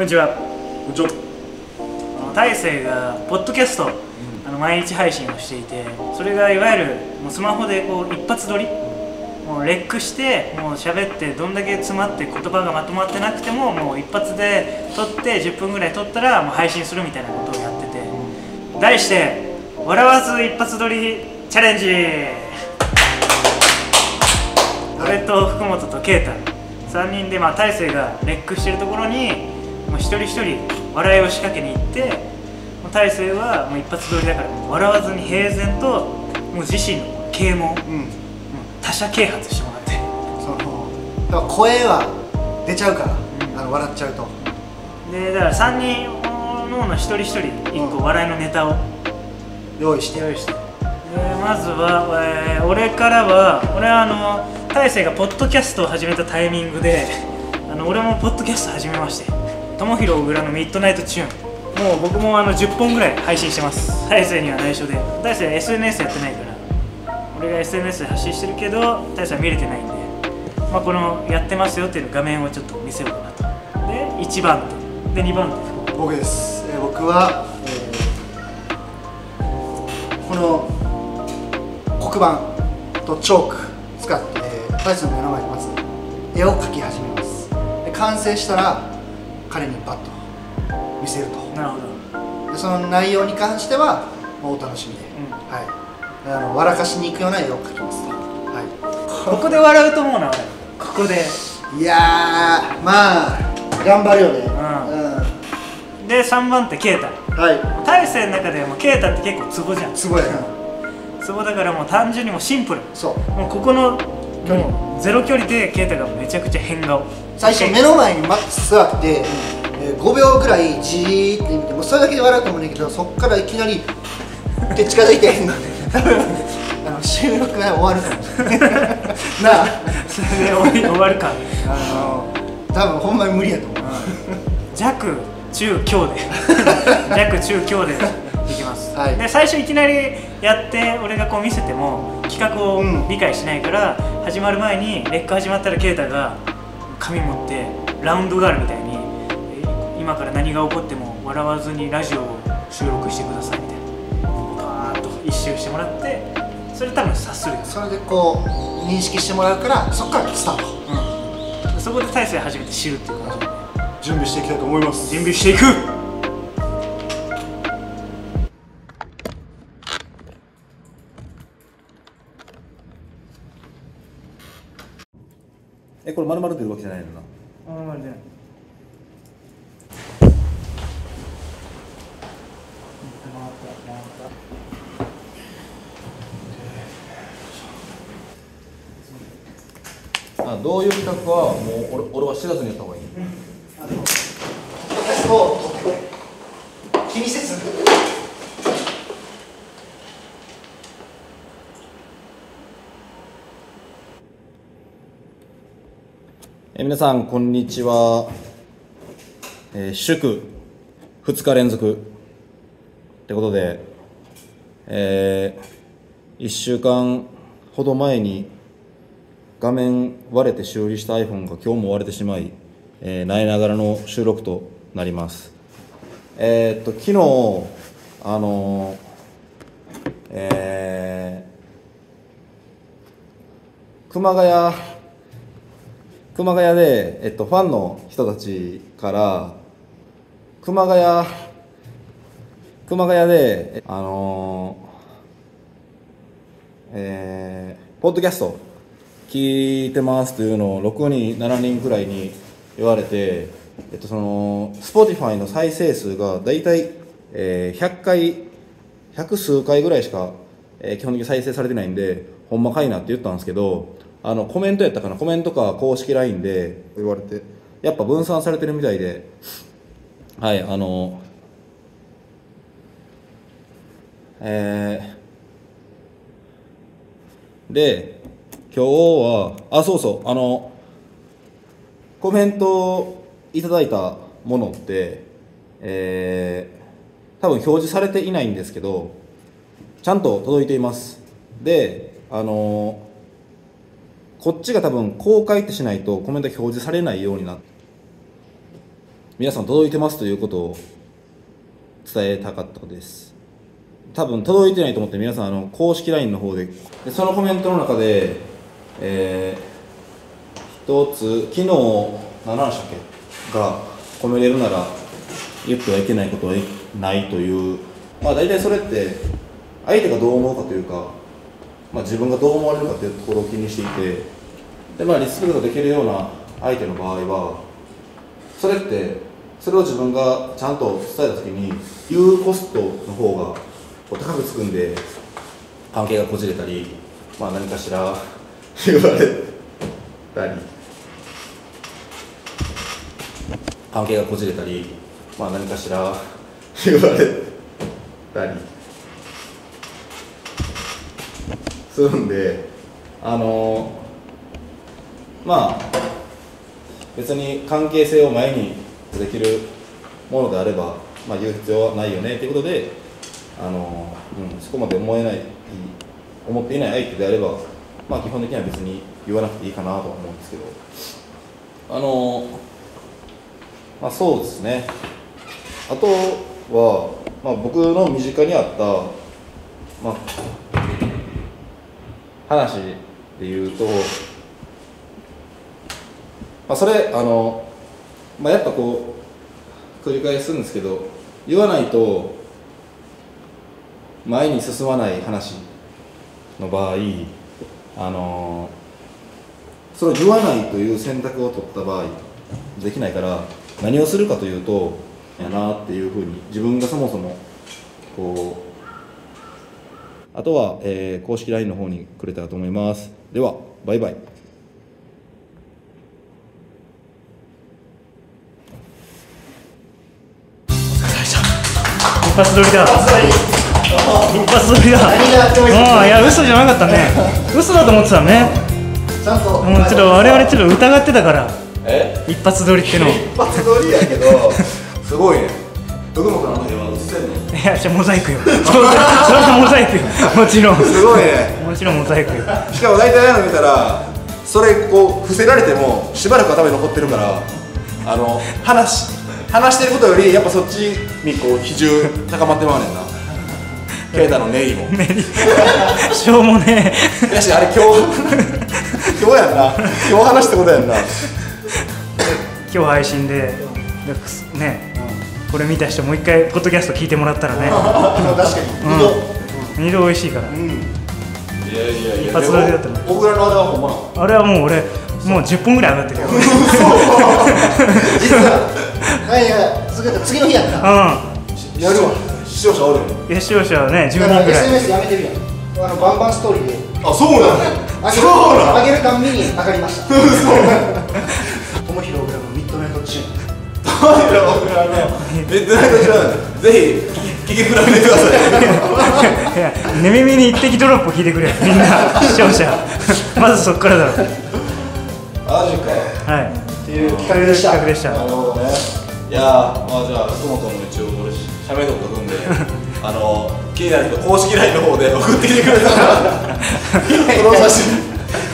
こんにちは。こんにちは。大勢がポッドキャスト、毎日配信をしていて、それがいわゆるもうスマホでこう一発撮り、もうレックしてもう喋って、どんだけ詰まって言葉がまとまってなくても、もう一発で撮って10分ぐらい撮ったらもう配信するみたいなことをやってて、題して笑わず一発撮りチャレンジ。俺と福本と啓太3人で、大勢がレックしてるところに一人一人笑いを仕掛けに行って、大勢はもう一発撮りだから笑わずに平然ともう自身の啓蒙、他者啓発してもらって、だから声は出ちゃうから、笑っちゃうと。でだから3人の一人一人1個笑いのネタを用意して、まずは、俺からは、大勢がポッドキャストを始めたタイミングで、俺もポッドキャスト始めまして、ともひろ小倉のミッドナイトチューン、もう僕も10本ぐらい配信してます。大勢には内緒で、大勢は SNS やってないから、俺が SNS で発信してるけど大勢は見れてないんで、このやってますよっていう画面をちょっと見せようかなと。で1番手で2番手僕です。僕は、この黒板とチョーク使って大勢の目の前でまず絵を描き始めます。で完成したら彼にバッと見せると。なるほど。でその内容に関してはもうお楽しみで、はい、笑かしに行くような絵を描きます。はい、ここで笑うと思うな。ここでいやー、頑張るよね。で3番手啓太。大勢の中でも啓太って結構ツボじゃん。ツボやな。ツボだからもう単純にもシンプル。そう。もうここのゼロ距離で啓太がめちゃくちゃ変顔、最初目の前にマックス座って、5秒くらいじーって見て、もうそれだけで笑うと思うんだけど、そこからいきなりって近づいて変顔で収録が終わるからなあ、それで終わるか多分ほんまに無理やと思う。弱中強で弱中強でいきます。で最初いきなりやって俺がこう見せても企画を理解しないから、始まる前にレック始まったら啓太が紙持ってラウンドガールみたいに、今から何が起こっても笑わずにラジオを収録してくださいみたいな、バーッと一周してもらって、それ多分察するよ。それでこう認識してもらうから、そこからスタート、そこで大勢初めて知るっていう感じで準備していきたいと思います。準備していく。これ丸々出るわけじゃないのな。丸々出ない。どういう企画はもう俺は知らずにやったほうがいい。私も気にせず。皆さんこんにちは。祝2日連続ってことで、1週間ほど前に画面割れて修理した iPhone が今日も割れてしまい、泣きながらの収録となります。昨日熊谷で、ファンの人たちから熊谷でポッドキャスト聞いてますというのを6人7人くらいに言われて、そのSpotifyの再生数がだいたい100数回ぐらいしか、基本的に再生されてないんで、ほんまかいなって言ったんですけど、コメントやったかな、コメントか公式 LINE で言われて、やっぱ分散されてるみたいで、はい、で、今日は、コメントいただいたものって、多分表示されていないんですけど、ちゃんと届いています。で、こっちが多分公開ってしないとコメント表示されないようになって、皆さん届いてますということを伝えたかったです。多分届いてないと思って、皆さん公式 LINE の方でそのコメントの中で、一つ昨日何でしたっけが込めれるなら言ってはいけないことはないという、まあ大体それって相手がどう思うかというか、まあ、自分がどう思われるかというところを気にしていて、で、まあ、リスペクトできるような相手の場合はそれってそれを自分がちゃんと伝えた時に言うコストの方が高くつくんで、関係がこじれたり、まあ、何かしら言われたり関係がこじれたり、まあ、何かしら言われたりするんで、まあ別に関係性を前にできるものであれば、まあ、言う必要はないよねということで、そこまで思っていない相手であれば、まあ、基本的には別に言わなくていいかなとは思うんですけど、まあ、そうですね。あとは、まあ、僕の身近にあった、まあ、話でいうと、まあ、それまあ、やっぱこう繰り返すんですけど、言わないと前に進まない話の場合、それを言わないという選択を取った場合できないから、何をするかというとやなっていうふうに自分がそもそもこう、あとは、公式 LINE の方にくれたらと思います。ではバイバイ。お疲れ様でした。一発撮りだ。一発撮りだ。ああ、いや嘘じゃなかったね。嘘だと思ってたね。ちゃんともうちょっと我々ちょっと疑ってたから、一発撮りっての。一発撮りやけどすごいね。どこもかの辺は映せんの。いや、じゃモザイクよ。それはモザイクよ。もちろん。すごいね。もちろんモザイクよ。しかも大体あの見たらそれこう伏せられてもしばらく頭に残ってるから、話してることよりやっぱそっちにこう比重高まってまうねんな。ケイタのネギもしょうもねえやし、あれ今日やんな。今日話したことやんな。今日配信でね、これ見た人もう一回ポッドキャスト聞いてもらったらね。確かに2度美味しいから。いやいやいや、一発撮りだったの。僕らのあれはほんま、あれはもう俺もう10本ぐらい上がってるよ。実は次の日やった。うん、やるわ。視聴者おるよ。視聴者はね、10人ぐらい。 SNS やめてるやん、バンバンストーリーで。あ、そうなんだ。上げるたんびに上がりました。トモヒロ・オグラのミッドナイト・チューン。トモヒロ・オグラのミッドナイト・チューン、ぜひ聞き比べてください。いや、寝耳に一滴ドロップ聞いてくれよ、みんな、視聴者。まずそっからだろ。マジか。はい、っていう企画でした。なるほどね。いやー、まあ、じゃあ福本も一応俺喋っとったんで、気になる人公式 LINE の方で送ってきてくれたらその写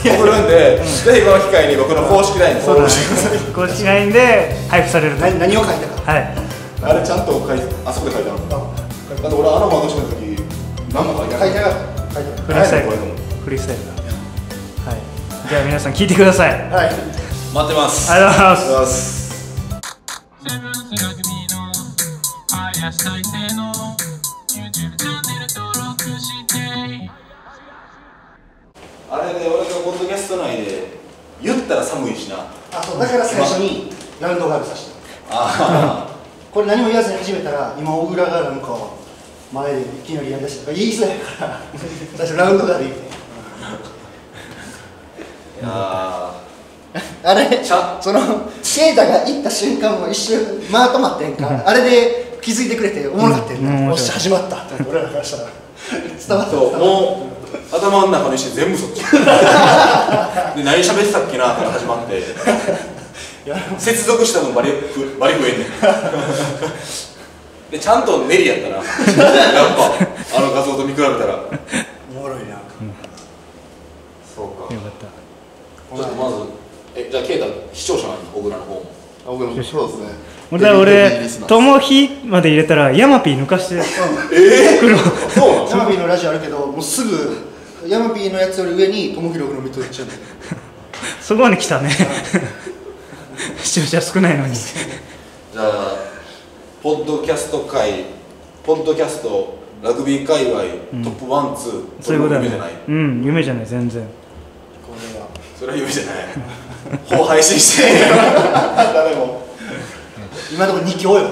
真送るんで、ぜひこの機会に僕の公式 LINE に送ってください。公式 LINE で配布される。何を書いたか。はい、あれちゃんとあそこで書いてあるの。だって俺あの番組の時何も書いてない。フリースタイル。フリースタイルだ。はい、じゃあ皆さん聞いてください。はい、待ってます。ありがとうございます。再生の YouTube チャンネル登録して。あれで俺がポッドキャスト内で言ったら寒いしな。あ、そうだから最初にラウンドガールさせて。あこれ何も言わずに始めたら、今小倉がなんか前でいきなりやりだしたとか言いそうやから最初ラウンドガール言って。いやあれそのケイタが行った瞬間も一瞬間止まってんか。あれで気づいてくれておもろかったよね。よし始まったって俺らからしたら伝わった。もう頭の中の意識全部そっちで、何喋ってたっけなって始まって、接続したのバリ増えんねんで、ちゃんと練りやったなやっぱあの画像と見比べたらおもろいな。そうか、よかった。じゃあまずじゃあケイタ、視聴者の小倉の方もそうですね。俺ともひまで入れたらヤマピー抜かして黒。そうヤマピーのラジオあるけど、もうすぐヤマピーのやつより上にともひろくのミッドいっちゃうんだよ。そこまで来たね。視聴者少ないのに。じゃあポッドキャスト界、ポッドキャストラグビー界隈トップ1、2、そういうことだね。うん、夢じゃない全然。これはそれは夢じゃない。ほう配信して誰も今のところ2強よ。